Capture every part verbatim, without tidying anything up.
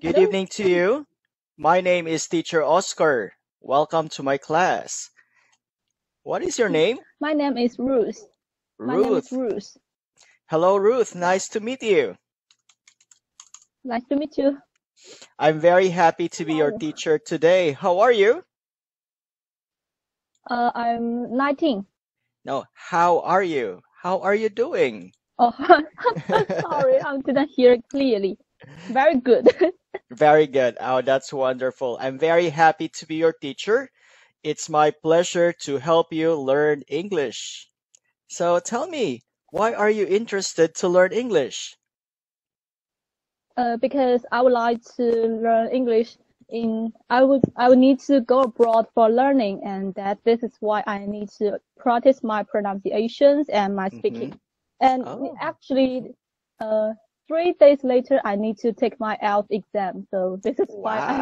Good Hello. Evening to you. My name is Teacher Oscar. Welcome to my class. What is your name? My name is Ruth. Ruth. My name is Ruth. Hello, Ruth. Nice to meet you. Nice to meet you. I'm very happy to be Hello. Your teacher today. How are you? Uh, I'm nineteen. No, how are you? How are you doing? Oh, I'm sorry. I didn't hear it clearly. Very good. Very good. Oh, that's wonderful. I'm very happy to be your teacher. It's my pleasure to help you learn English. So tell me, why are you interested to learn English? Uh, because I would like to learn English. In I would I would need to go abroad for learning, and that this is why I need to practice my pronunciations and my speaking. Mm-hmm. And oh. actually, uh. Three days later, I need to take my I E L T S exam. So this is why wow. I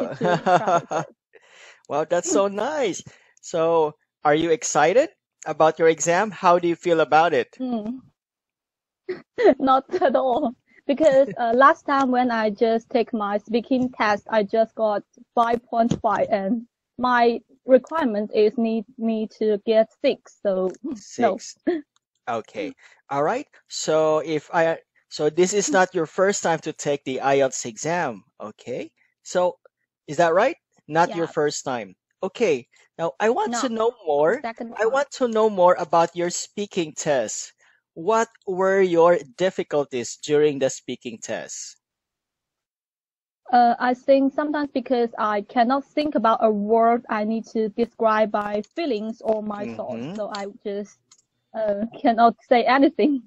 wanted to practice it. Wow, that's so nice. So are you excited about your exam? How do you feel about it? Mm. Not at all. Because uh, last time when I just take my speaking test, I just got five point five. And my requirement is need me to get six. So six. No. Okay. All right. So if I... So this is not your first time to take the I E L T S exam, okay? So is that right? Not yeah. your first time. Okay. Now I want no. to know more. Second I want to know more about your speaking test. What were your difficulties during the speaking test? Uh, I think sometimes because I cannot think about a word, I need to describe my feelings or my mm-hmm. thoughts. So I just uh, cannot say anything.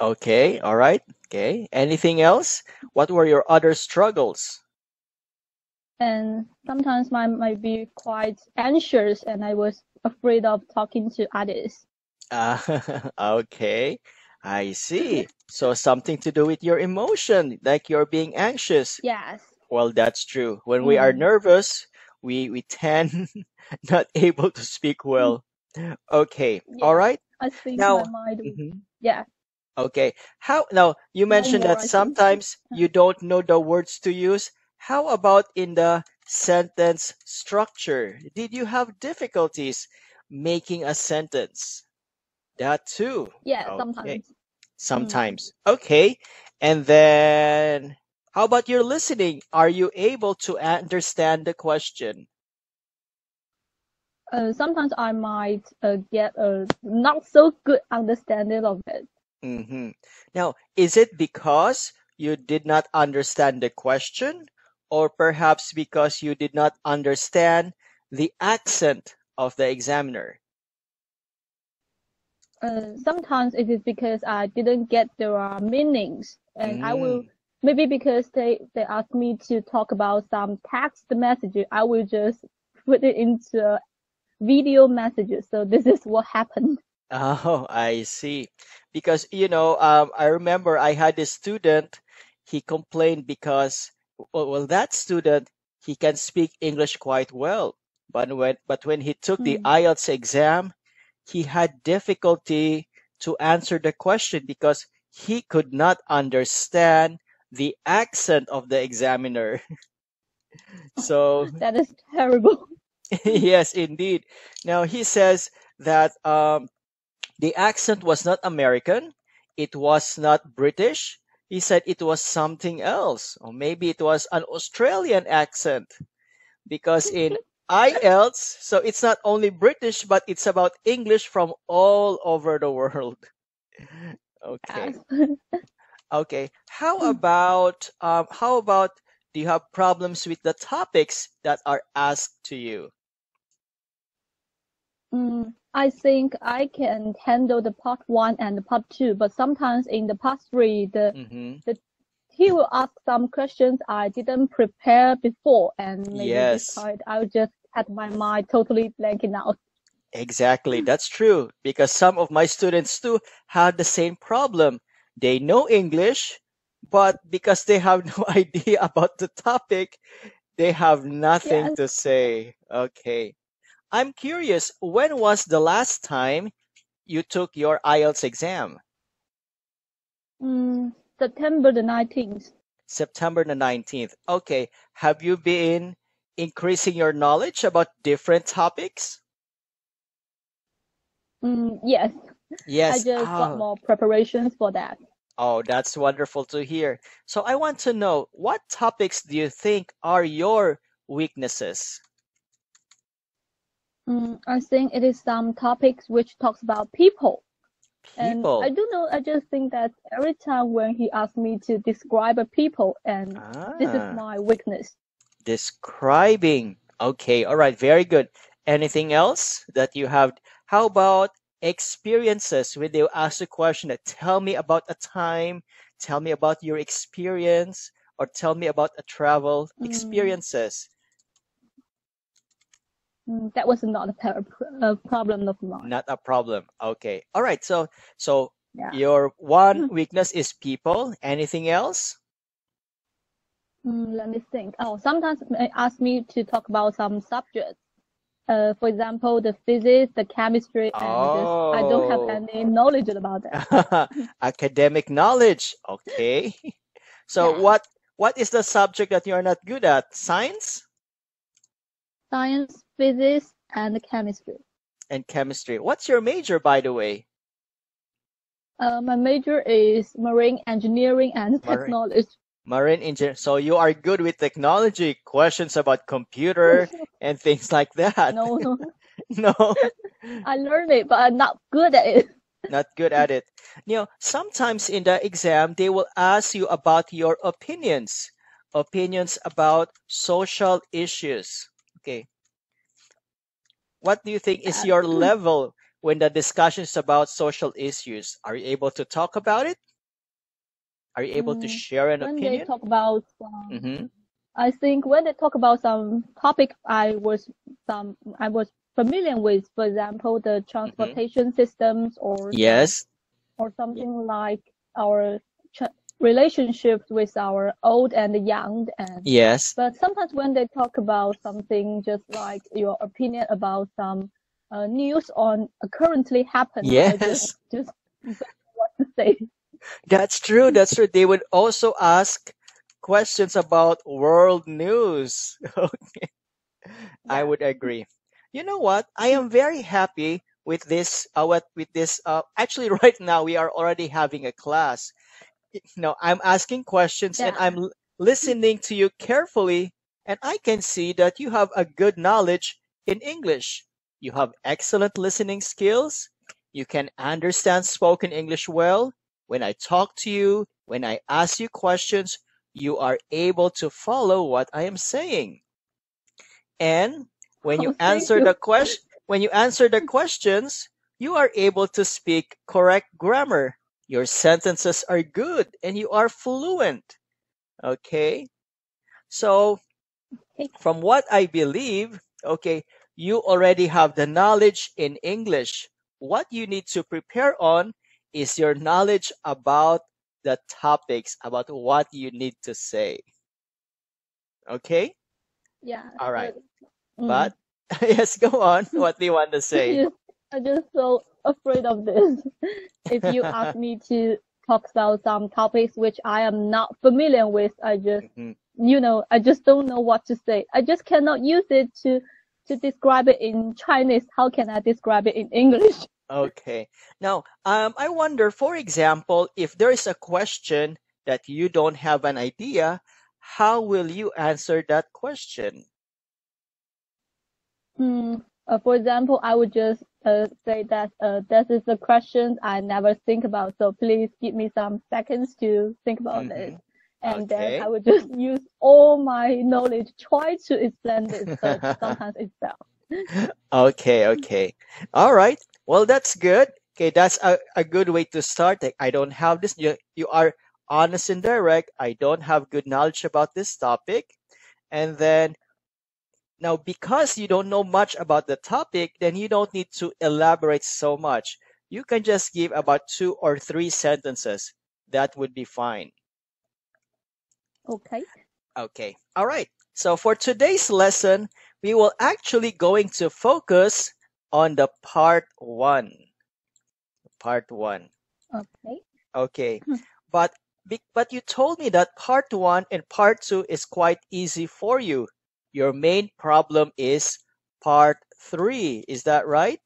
Okay. All right. Okay. Anything else? What were your other struggles? And sometimes I might be quite anxious, and I was afraid of talking to others. Uh, okay. I see. So something to do with your emotion, like you're being anxious. Yes. Well, that's true. When mm. we are nervous, we, we tend not able to speak well. Mm. Okay. Yeah. All right. I think now, my mind. Mm-hmm. Yeah. Okay. How now you mentioned that sometimes you don't know the words to use. How about in the sentence structure? Did you have difficulties making a sentence? That too. Yeah, okay. sometimes. Sometimes. Mm. Okay. And then how about your listening? Are you able to understand the question? Uh, sometimes I might uh, get a not so good understanding of it. Mm-hmm. Now, is it because you did not understand the question, or perhaps because you did not understand the accent of the examiner? Uh, sometimes it is because I didn't get their uh, meanings, and mm. I will maybe because they they asked me to talk about some text messages, I will just put it into video messages. So this is what happened. Oh, I see. Because, you know, um, I remember I had a student, he complained because, well, that student, he can speak English quite well. But when, but when he took mm. the I E L T S exam, he had difficulty to answer the question because he could not understand the accent of the examiner. So that is terrible. Yes, indeed. Now, he says that... Um, The accent was not American. It was not British. He said it was something else. Or maybe it was an Australian accent. Because in I E L T S, so it's not only British, but it's about English from all over the world. Okay. Okay. How about, um, how about, do you have problems with the topics that are asked to you? Mm, I think I can handle the part one and the part two, but sometimes in the part three, the, mm-hmm. the he will ask some questions I didn't prepare before, and maybe yes. I'll just had my mind totally blanking out. Exactly, that's true, because some of my students too had the same problem. They know English, but because they have no idea about the topic, they have nothing yes. to say. Okay. I'm curious, when was the last time you took your I E L T S exam? Mm, September the nineteenth. September the nineteenth. Okay, have you been increasing your knowledge about different topics? Mm, yes. Yes. I just oh. got more preparations for that. Oh, that's wonderful to hear. So I want to know, what topics do you think are your weaknesses? Mm, I think it is some topics which talks about people. People. And I do know, I just think that every time when he asked me to describe a people, and ah, this is my weakness. Describing. Okay, all right, very good. Anything else that you have? How about experiences? When they ask a question, tell me about a time, tell me about your experience, or tell me about a travel experiences. Mm. That was not a, a problem of mine. Not a problem. Okay. All right. So, so yeah. your one weakness is people. Anything else? Mm, let me think. Oh, sometimes they ask me to talk about some subjects. Uh, for example, the physics, the chemistry, and oh. this, I don't have any knowledge about that. Academic knowledge. Okay. So, yeah. what what is the subject that you are not good at? Science. Science, physics, and chemistry. And chemistry. What's your major, by the way? Uh, my major is marine engineering and marine. technology. Marine engineering. So you are good with technology, questions about computer and things like that. No, no. no. I learned it, but I'm not good at it. Not good at it. You know, sometimes in the exam, they will ask you about your opinions, opinions about social issues. Okay, what do you think is your level when the discussion is about social issues? Are you able to talk about it? Are you able mm, to share an when opinion? They talk about, um, mm-hmm. I think when they talk about some topic I was some I was familiar with, for example, the transportation mm-hmm. systems or yes, or something like our relationships with our old and young, and yes, but sometimes when they talk about something just like your opinion about some uh, news on uh, currently happening, yes, just, just what to say. That's true, that's true. They would also ask questions about world news. Okay, yeah. I would agree. You know what, I am very happy with this uh, with, with this uh, actually right now we are already having a class. No, I'm asking questions yeah. and I'm listening to you carefully, and I can see that you have a good knowledge in English. You have excellent listening skills. You can understand spoken English well. When I talk to you, when I ask you questions, you are able to follow what I am saying. And when you oh, answer you. the question, when you answer the questions, you are able to speak correct grammar. Your sentences are good and you are fluent. Okay. So from what I believe, okay, you already have the knowledge in English. What you need to prepare on is your knowledge about the topics, about what you need to say. Okay. Yeah. All right. But, mm. but yes, go on. What do you want to say? I just so afraid of this. If you ask me to talk about some topics which I am not familiar with, I just, mm-hmm. you know, I just don't know what to say. I just cannot use it to to describe it in Chinese. How can I describe it in English? Okay. Now, um, I wonder, for example, if there is a question that you don't have an idea, how will you answer that question? Mm, uh, for example, I would just Uh, say that uh, this is a question I never think about, so please give me some seconds to think about mm-hmm. it, and okay. then I would just use all my knowledge, try to explain this, but sometimes it's down. Okay, okay. All right. Well, that's good. Okay, that's a, a good way to start. Like, I don't have this. You, you are honest and direct. I don't have good knowledge about this topic. And then now, because you don't know much about the topic, then you don't need to elaborate so much. You can just give about two or three sentences. That would be fine. Okay. Okay. All right. So for today's lesson, we will actually going to focus on the part one. Part one. Okay. Okay. But But you told me that part one and part two is quite easy for you. Your main problem is part three. Is that right?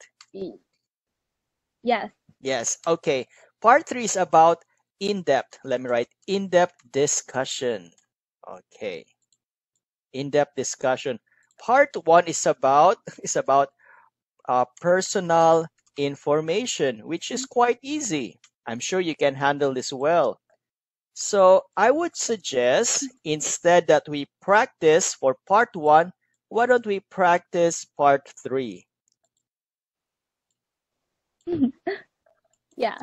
Yes. Yes. Okay. Part three is about in-depth. Let me write in-depth discussion. Okay. In-depth discussion. Part one is about is about uh, personal information, which is quite easy. I'm sure you can handle this well. So I would suggest instead that we practice for part one, why don't we practice part three? Yeah.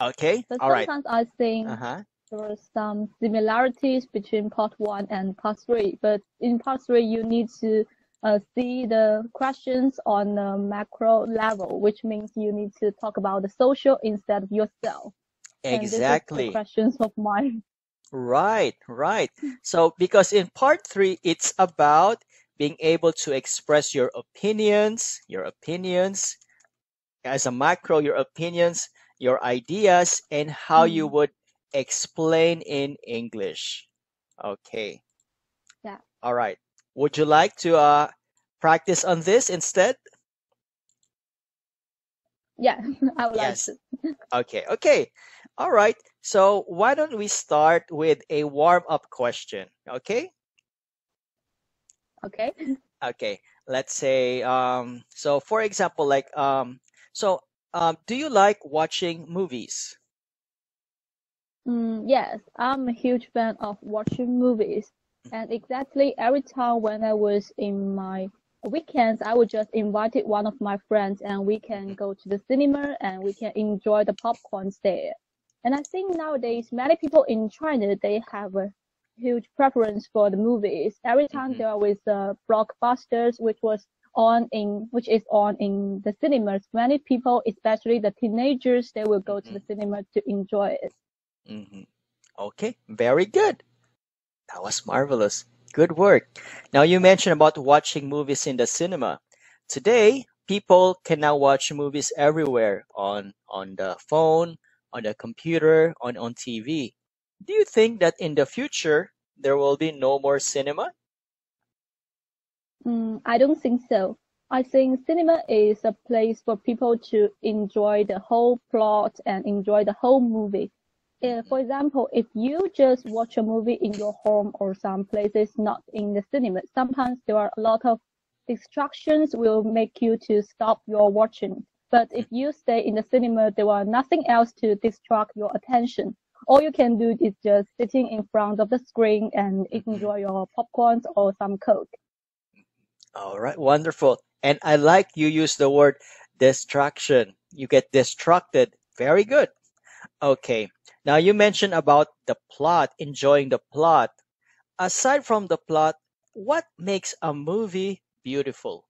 Okay. So all right. Sometimes I think uh-huh. there are some similarities between part one and part three, but in part three you need to uh, see the questions on the macro level, which means you need to talk about the social instead of yourself. Exactly. Questions of mine. Right, right. So because in part three, it's about being able to express your opinions, your opinions as a macro, your opinions, your ideas, and how mm. you would explain in English. Okay. Yeah. All right. Would you like to uh, practice on this instead? Yeah, I would yes. like to. Okay, okay. All right. So why don't we start with a warm-up question, okay? Okay. Okay. Let's say, um, so for example, like, um, so um, do you like watching movies? Mm, yes, I'm a huge fan of watching movies. And exactly every time when I was in my weekends, I would just invite one of my friends and we can go to the cinema and we can enjoy the popcorns there. And I think nowadays, many people in China, they have a huge preference for the movies. Every time mm-hmm. there are with uh, blockbusters, which was on in, which is on in the cinemas, many people, especially the teenagers, they will go mm-hmm. to the cinema to enjoy it. Mm-hmm. Okay, very good. That was marvelous. Good work. Now you mentioned about watching movies in the cinema. Today, people can now watch movies everywhere on, on the phone, on the computer, on, on T V. Do you think that in the future, there will be no more cinema? Mm, I don't think so. I think cinema is a place for people to enjoy the whole plot and enjoy the whole movie. Uh, for example, if you just watch a movie in your home or some places not in the cinema, sometimes there are a lot of distractions will make you to stop your watching. But if you stay in the cinema, there are nothing else to distract your attention. All you can do is just sitting in front of the screen and enjoy your popcorns or some Coke. All right, wonderful. And I like you use the word distraction. You get distracted. Very good. Okay. Now, you mentioned about the plot, enjoying the plot. Aside from the plot, what makes a movie beautiful?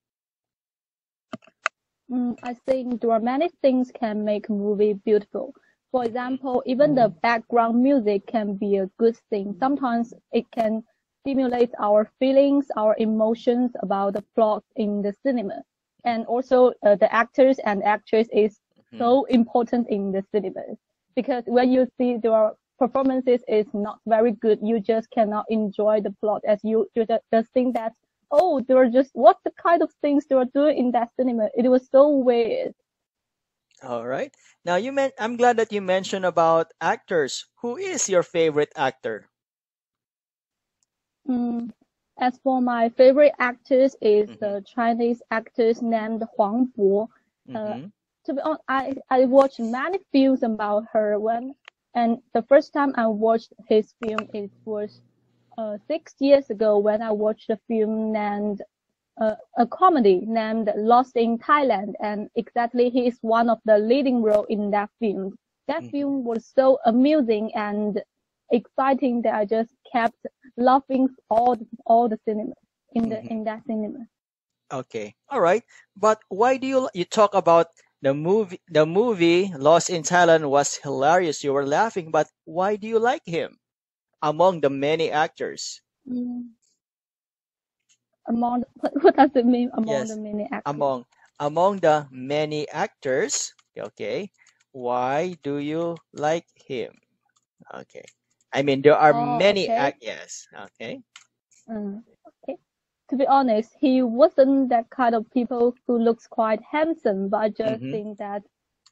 Mm, I think there are many things can make a movie beautiful. For example, even the background music can be a good thing. Sometimes it can stimulate our feelings, our emotions about the plot in the cinema. And also uh, the actors and actresses is mm-hmm. so important in the cinema. Because when you see their performances is not very good, you just cannot enjoy the plot as you just think that, oh, they were just, what's the kind of things they were doing in that cinema? It was so weird. All right. Now, you meant, I'm glad that you mentioned about actors. Who is your favorite actor? Mm, as for my favorite actors is mm-hmm. the Chinese actors named Huang Bo. Mm-hmm. uh, To be honest, I, I watched many films about her when, and the first time I watched his film, it was uh, six years ago when I watched a film named, uh, a comedy named Lost in Thailand, and exactly he is one of the leading role in that film. That mm. film was so amusing and exciting that I just kept laughing all the, all the cinema, in, the, mm-hmm. in that cinema. Okay, all right, but why do you, you talk about The movie, the movie Lost in Thailand was hilarious. You were laughing, but why do you like him among the many actors? Mm. Among, what does it mean? Among yes. the many actors. Among, among the many actors. Okay. Why do you like him? Okay. I mean, there are oh, many, okay. yes, okay. Mm, okay. To be honest, he wasn't that kind of people who looks quite handsome, but I just mm-hmm. think that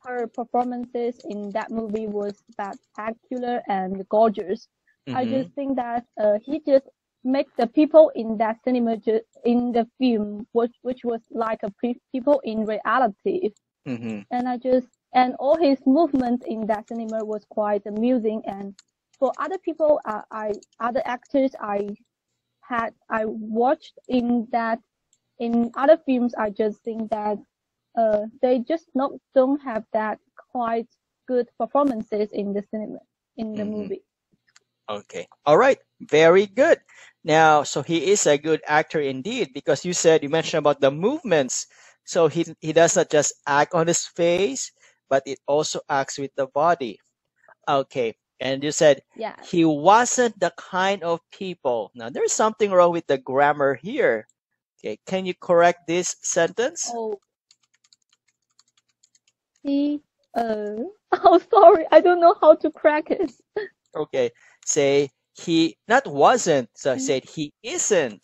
her performances in that movie was spectacular and gorgeous. Mm-hmm. I just think that uh, he just made the people in that cinema, ju in the film, which which was like a pre people in reality. Mm-hmm. And I just and all his movement in that cinema was quite amusing. And for other people, uh, I other actors I had I watched in that in other films, I just think that uh, they just not don't have that quite good performances in the cinema in the mm-hmm. movie. Okay. All right. Very good. Now, so he is a good actor indeed, because you said, you mentioned about the movements. So he, he does not just act on his face, but it also acts with the body. Okay. And you said yeah. he wasn't the kind of people. Now, there's something wrong with the grammar here. Okay. Can you correct this sentence? Oh, he, uh, oh, sorry. I don't know how to correct it. Okay. Say he not wasn't. So I said he isn't.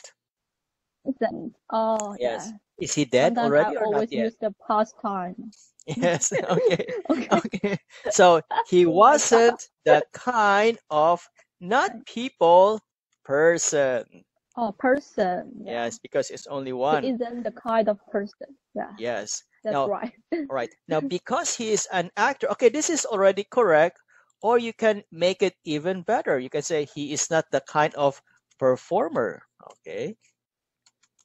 Isn't. Oh yes. Yeah. Is he dead Sometimes already I or always not yet? Use the past time. Yes. Okay. okay. Okay. So he wasn't the kind of not people person. Oh, person. Yeah. Yes, because it's only one. He isn't the kind of person. Yeah. Yes. That's now, right. Right. Now, because he is an actor. Okay, this is already correct. Or you can make it even better. You can say he is not the kind of performer. Okay.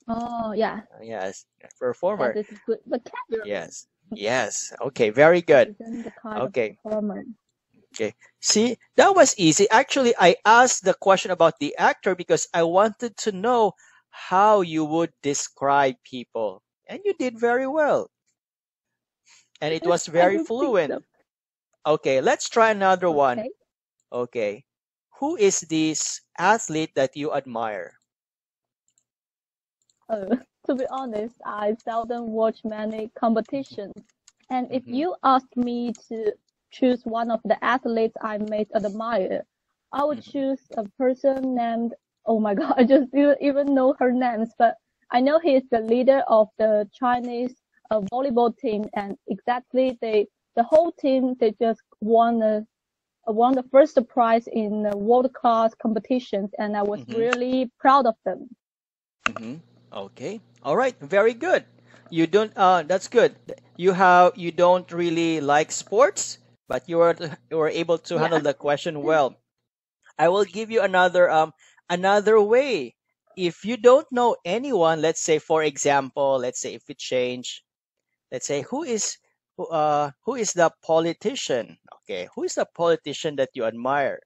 Oh, yeah. Yes, performer. Yeah, this is good vocabulary. Yes, yes. Okay, very good. The kind okay. Of performer. Okay. See, that was easy. Actually, I asked the question about the actor because I wanted to know how you would describe people. And you did very well. And it was very fluent. Okay, let's try another one. Okay. Okay. Who is this athlete that you admire? Uh, to be honest, I seldom watch many competitions. And if mm-hmm. you asked me to choose one of the athletes I may admire, I would mm-hmm. choose a person named, oh my God, I just didn't even know her names, but I know he is the leader of the Chinese uh, volleyball team, and exactly they The whole team, they just won the, won the first prize in the world-class competitions, and I was mm-hmm. really proud of them. Mm-hmm. Okay, all right, very good. You don't. Uh, that's good. You have. You don't really like sports, but you were you were able to yeah. handle the question well. I will give you another um another way. If you don't know anyone, let's say for example, let's say if we change, let's say who is. Uh, who is the politician? Okay, who is the politician that you admire?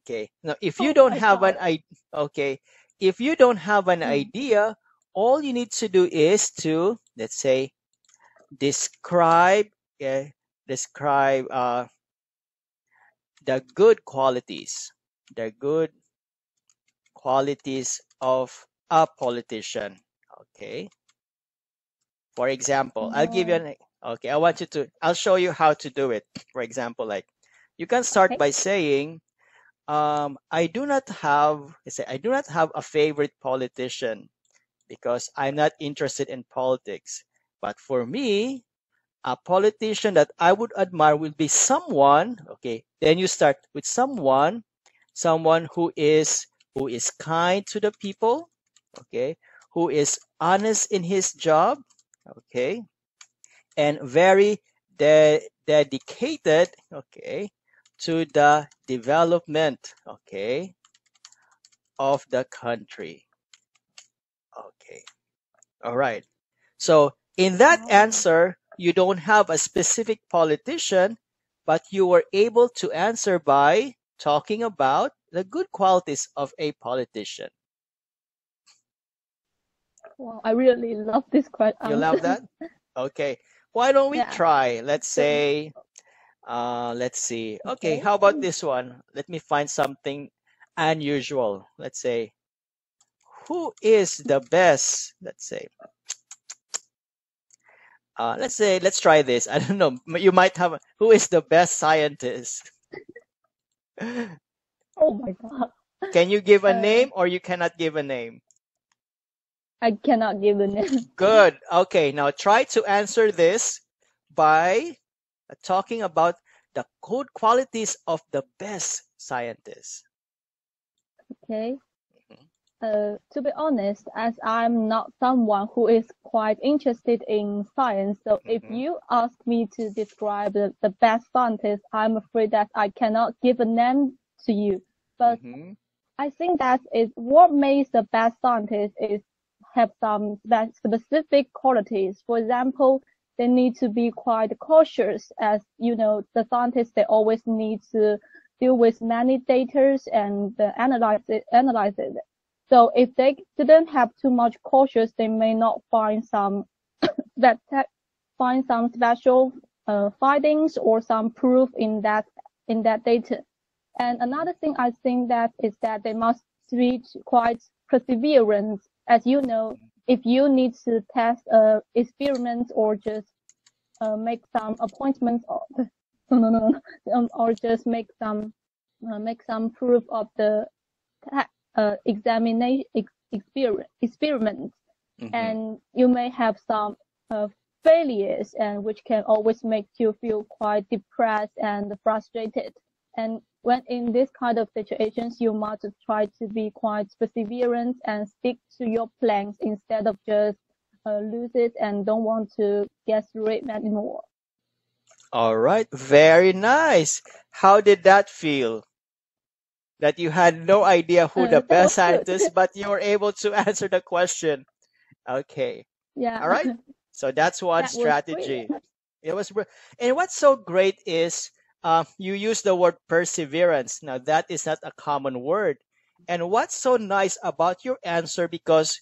Okay, now if you don't have an idea, okay, if you don't have an idea, all you need to do is to let's say describe, okay, describe uh, the good qualities, the good qualities of a politician. Okay, for example, I'll give you an. Okay, I want you to, I'll show you how to do it. For example, like you can start okay. by saying, um, I do not have, I say, I do not have a favorite politician because I'm not interested in politics. But for me, a politician that I would admire will be someone, okay, then you start with someone, someone who is, who is kind to the people, okay, who is honest in his job, okay. And very de dedicated, okay, to the development, okay, of the country. Okay. All right. So in that answer, you don't have a specific politician, but you were able to answer by talking about the good qualities of a politician. Wow, I really love this question. You love that? Okay. Why don't we yeah. try? Let's say, uh, let's see. Okay, okay, how about this one? Let me find something unusual. Let's say, who is the best? Let's say, uh, let's say, let's try this. I don't know. You might have, a, who is the best scientist? Oh my God. Can you give a name or you cannot give a name? I cannot give a name. Good. Okay. Now try to answer this by talking about the good qualities of the best scientists. Okay. Uh, to be honest, as I'm not someone who is quite interested in science, so mm-hmm. if you ask me to describe the, the best scientist, I'm afraid that I cannot give a name to you. But mm-hmm. I think that is what makes the best scientist is have some specific qualities. For example, they need to be quite cautious, as you know, the scientists they always need to deal with many data and uh, analyze it, analyze it. So if they didn't have too much cautious, they may not find some that find some special uh, findings or some proof in that in that data. And another thing I think that is that they must be quite perseverant. As you know, if you need to test a experiment or just uh, make some appointments or no no no, no or just make some uh, make some proof of the test. Uh, examination experiment, experiment. Mm-hmm. And you may have some uh, failures, and which can always make you feel quite depressed and frustrated. And when in this kind of situations, you must try to be quite perseverant and stick to your plans instead of just uh, lose it and don't want to get through it anymore. All right, very nice. How did that feel? That you had no idea who uh, the best scientist, but you were able to answer the question. Okay. Yeah. All right. So that's one that strategy. Was it was, and what's so great is uh, you use the word perseverance. Now that is not a common word. And what's so nice about your answer, because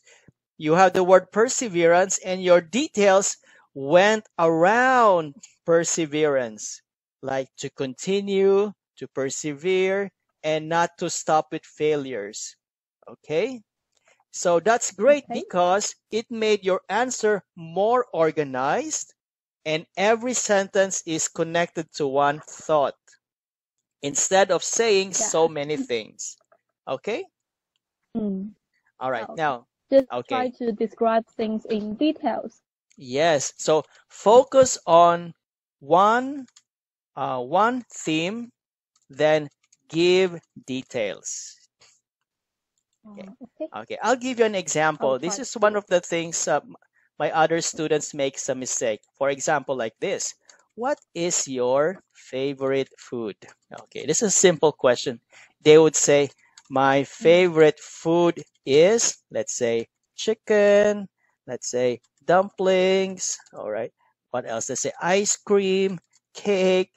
you have the word perseverance and your details went around perseverance, like to continue, to persevere, and not to stop with failures. Okay? So that's great okay. because it made your answer more organized and every sentence is connected to one thought instead of saying yeah. so many things. Okay? Mm. All right. Okay. Now, just okay. try to describe things in details. Yes. So focus on one uh, one theme, then give details. Okay. Okay. okay, I'll give you an example. Okay. This is one of the things uh, my other students make some mistake. For example, like this. What is your favorite food? Okay, this is a simple question. They would say, my favorite food is, let's say, chicken. Let's say, dumplings. All right. What else? Let's say, ice cream, cake.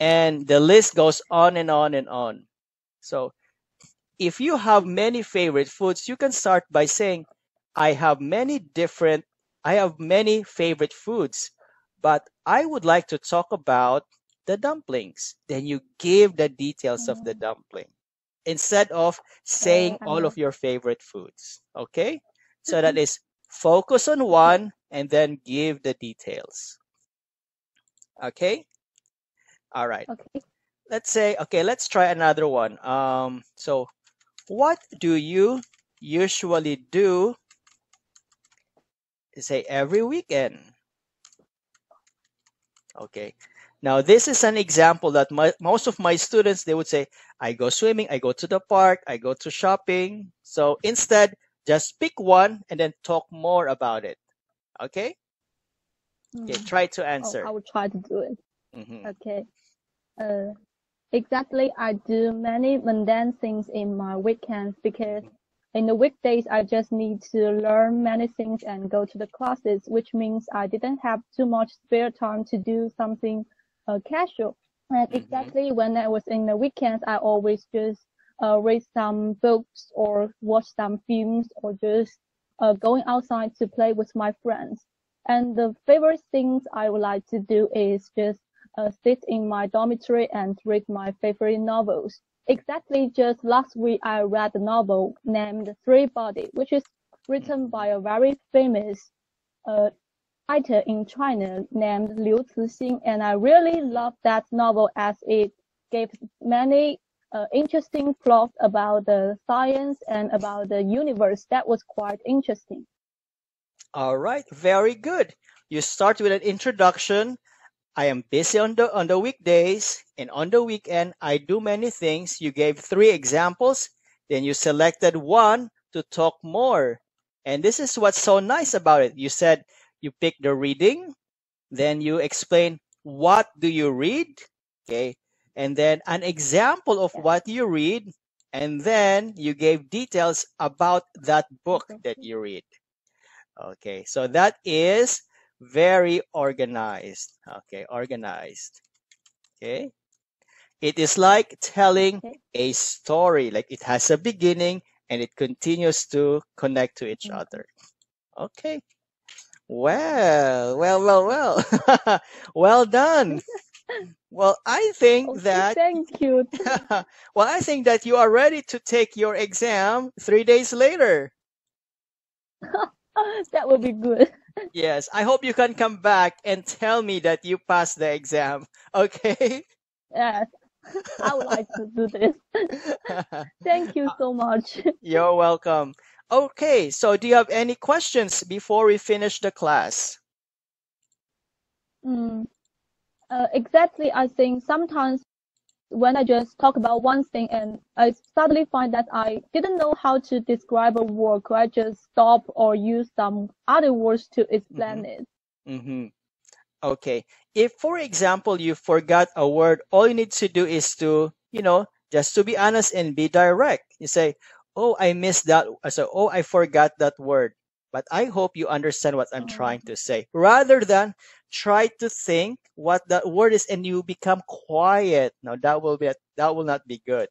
And the list goes on and on and on. So if you have many favorite foods, you can start by saying, I have many different, I have many favorite foods, but I would like to talk about the dumplings. Then you give the details mm-hmm. of the dumpling instead of saying mm-hmm. all of your favorite foods. Okay. So mm-hmm. that is focus on one and then give the details. Okay. All right. Okay. Let's say, okay, let's try another one. Um, so what do you usually do, say, every weekend? Okay. Now, this is an example that my, most of my students, they would say, I go swimming, I go to the park, I go to shopping. So instead, just pick one and then talk more about it. Okay? Okay, mm. try to answer. Oh, I will try to do it. Mm-hmm. Okay. Uh, exactly, I do many mundane things in my weekends because in the weekdays I just need to learn many things and go to the classes, which means I didn't have too much spare time to do something uh, casual. And mm-hmm. exactly when I was in the weekends, I always just uh, read some books or watch some films or just uh, going outside to play with my friends. And the favorite things I would like to do is just Uh, sit in my dormitory and read my favorite novels. Exactly, just last week I read a novel named Three Body, which is written by a very famous uh, writer in China named Liu Cixin, and I really loved that novel as it gave many uh, interesting plot about the science and about the universe. That was quite interesting. All right, very good. You start with an introduction. I am busy on the, on the weekdays, and on the weekend, I do many things. You gave three examples, then you selected one to talk more. And this is what's so nice about it. You said you picked the reading, then you explain what do you read, okay, and then an example of what you read, and then you gave details about that book that you read. Okay, so that is very organized. Okay, organized. Okay, it is like telling a story, like it has a beginning and it continues to connect to each other. Okay, well, well, well, well, well done. Well, I think okay, that thank you. Well, I think that you are ready to take your exam three days later. That would be good. Yes, I hope you can come back and tell me that you passed the exam, okay? Yes, I would like to do this. Thank you so much. You're welcome. Okay, so do you have any questions before we finish the class? Mm, uh, exactly, I think sometimes when I just talk about one thing and I suddenly find that I didn't know how to describe a word, could I just stop or use some other words to explain mm-hmm. it? Mm-hmm. Okay. If, for example, you forgot a word, all you need to do is to, you know, just to be honest and be direct. You say, oh, I missed that. So, oh, I forgot that word. But I hope you understand what I'm trying to say. Rather than try to think what that word is and you become quiet. No, that will be that will not be good.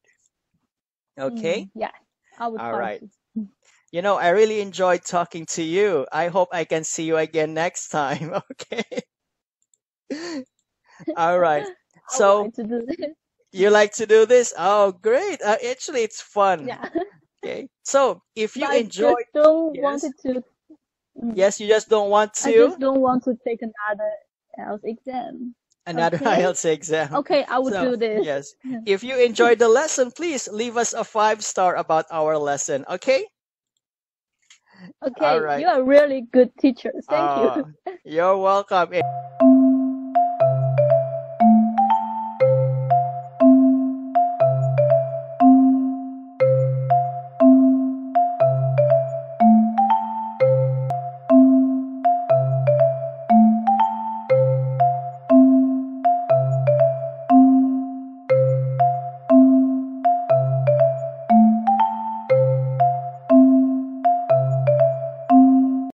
Okay? Mm, yeah. I would All right. You. you know, I really enjoyed talking to you. I hope I can see you again next time. Okay. All right. So like to do this. You like to do this? Oh, great. Uh, actually, it's fun. Yeah. Okay. So if you enjoy, don't yes. want to. Yes, you just don't want to. I just don't want to take another I E L T S exam. Another okay. I E L T S exam. Okay, I will so, do this. Yes. If you enjoyed the lesson, please leave us a five star about our lesson. Okay. Okay. All right. You are really good teachers. Thank uh, you. You're welcome.